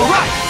All right.